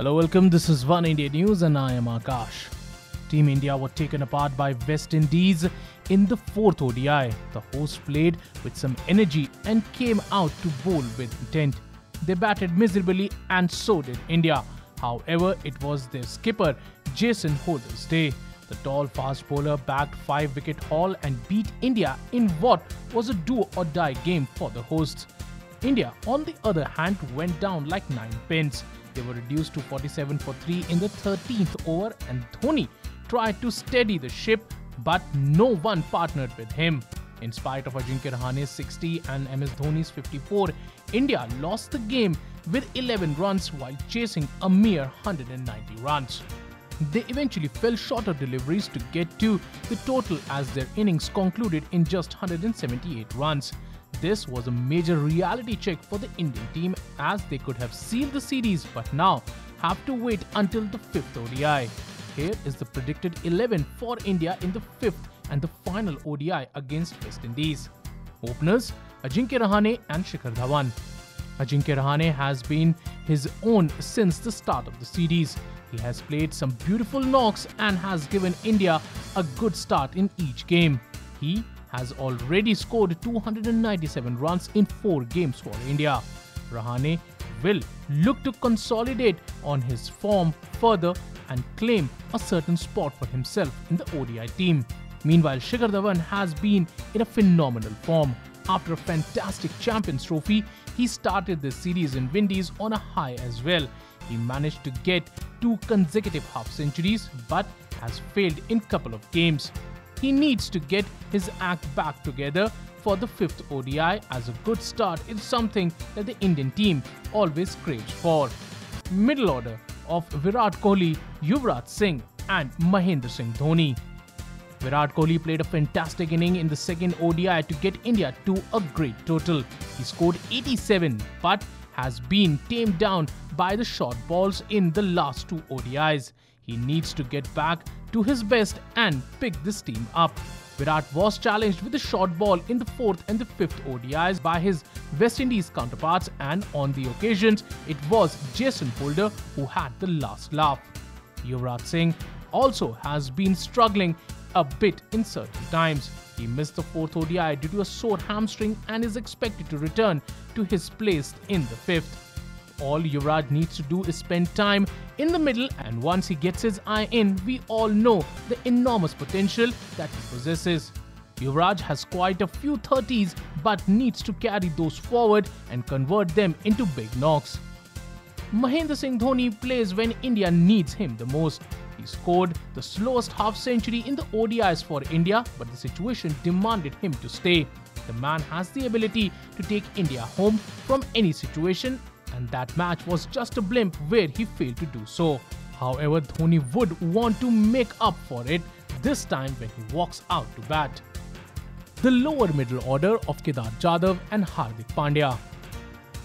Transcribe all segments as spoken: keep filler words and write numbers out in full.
Hello, welcome. This is One India News and I am Akash. Team India were taken apart by West Indies in the fourth O D I. The hosts played with some energy and came out to bowl with intent. They batted miserably and so did India. However, it was their skipper Jason Holder's day. The tall fast bowler bagged five wicket haul and beat India in what was a do or die game for the hosts. India, on the other hand, went down like nine pins. They were reduced to forty-seven for three in the thirteenth over and Dhoni tried to steady the ship but no one partnered with him. In spite of Ajinkya Rahane's sixty and M S Dhoni's fifty-four, India lost the game with eleven runs while chasing a mere one hundred ninety runs. They eventually fell short of deliveries to get to the total as their innings concluded in just one hundred seventy-eight runs. This was a major reality check for the Indian team as they could have sealed the series but now have to wait until the fifth O D I. Here is the predicted eleven for India in the fifth and the final O D I against West Indies. Openers Ajinkya Rahane and Shikhar Dhawan. Ajinkya Rahane has been his own since the start of the series. He has played some beautiful knocks and has given India a good start in each game. He has already scored two hundred ninety-seven runs in four games for India. Rahane will look to consolidate on his form further and claim a certain spot for himself in the O D I team. Meanwhile, Shikhar Dhawan has been in a phenomenal form. After a fantastic Champions Trophy, he started this series in Windies on a high as well. He managed to get two consecutive half-centuries but has failed in couple of games. He needs to get his act back together for the fifth O D I as a good start is something that the Indian team always craves for. Middle order of Virat Kohli, Yuvraj Singh and Mahendra Singh Dhoni. Virat Kohli played a fantastic inning in the second O D I to get India to a great total. He scored eighty-seven but has been tamed down by the short balls in the last two O D Is. He needs to get back to his best and pick this team up. Virat was challenged with a short ball in the fourth and the fifth O D Is by his West Indies counterparts and on the occasions it was Jason Holder who had the last laugh. Yuvraj Singh also has been struggling a bit in certain times. He missed the fourth O D I due to a sore hamstring and is expected to return to his place in the fifth. All Yuvraj needs to do is spend time in the middle and once he gets his eye in, we all know the enormous potential that he possesses. Yuvraj has quite a few thirties but needs to carry those forward and convert them into big knocks. Mahendra Singh Dhoni plays when India needs him the most. He scored the slowest half century in the O D Is for India but the situation demanded him to stay. The man has the ability to take India home from any situation and that match was just a blimp where he failed to do so. However, Dhoni would want to make up for it this time when he walks out to bat. The lower middle order of Kedar Jadhav and Hardik Pandya.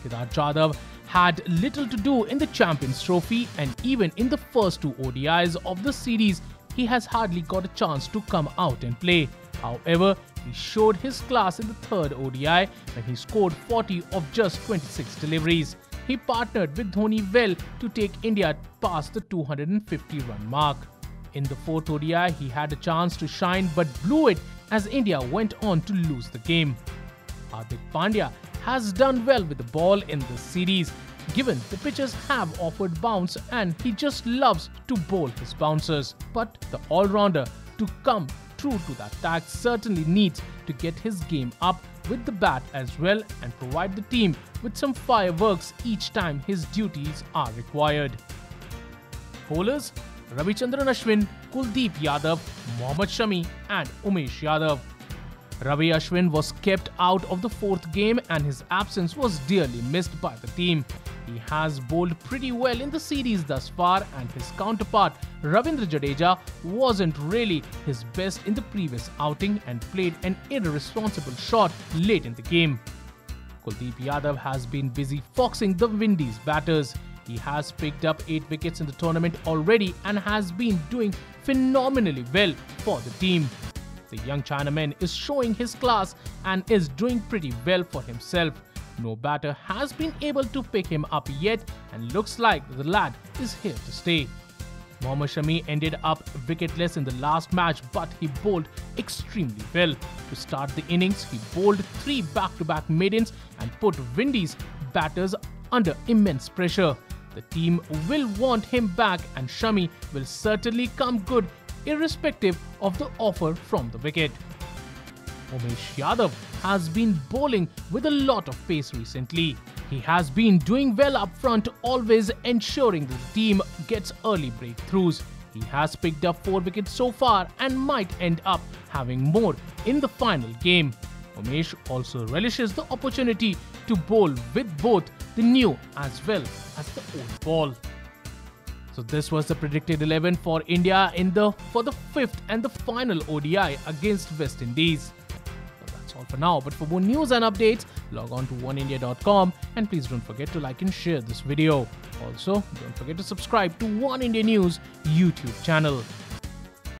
Kedar Jadhav had little to do in the Champions Trophy and even in the first two O D Is of the series, he has hardly got a chance to come out and play. However, he showed his class in the third O D I when he scored forty of just twenty-six deliveries. He partnered with Dhoni well to take India past the two hundred fifty run mark. In the fourth O D I, he had a chance to shine but blew it as India went on to lose the game. Hardik Pandya has done well with the ball in this series, given the pitchers have offered bounce and he just loves to bowl his bouncers. But the all-rounder to come true to that tack certainly needs to get his game up with the bat as well and provide the team with some fireworks each time his duties are required. Bowlers Ravichandran Ashwin, Kuldeep Yadav, Mohammad Shami and Umesh Yadav. Ravi Ashwin was kept out of the fourth game and his absence was dearly missed by the team. He has bowled pretty well in the series thus far and his counterpart Ravindra Jadeja wasn't really his best in the previous outing and played an irresponsible shot late in the game. Kuldeep Yadav has been busy foxing the Windies batters. He has picked up eight wickets in the tournament already and has been doing phenomenally well for the team. The young Chinaman is showing his class and is doing pretty well for himself. No batter has been able to pick him up yet, and looks like the lad is here to stay. Mohammad Shami ended up wicketless in the last match, but he bowled extremely well. To start the innings, he bowled three back-to-back maidens and put Windies batters under immense pressure. The team will want him back, and Shami will certainly come good irrespective of the offer from the wicket. Umesh Yadav has been bowling with a lot of pace recently. He has been doing well up front, always ensuring the team gets early breakthroughs. He has picked up four wickets so far and might end up having more in the final game. Umesh also relishes the opportunity to bowl with both the new as well as the old ball. So this was the predicted eleven for India in the for the fifth and the final O D I against West Indies. Well, that's all for now, but for more news and updates, log on to one india dot com, and please don't forget to like and share this video. Also, don't forget to subscribe to One India News YouTube channel.